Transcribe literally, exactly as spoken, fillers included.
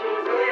she's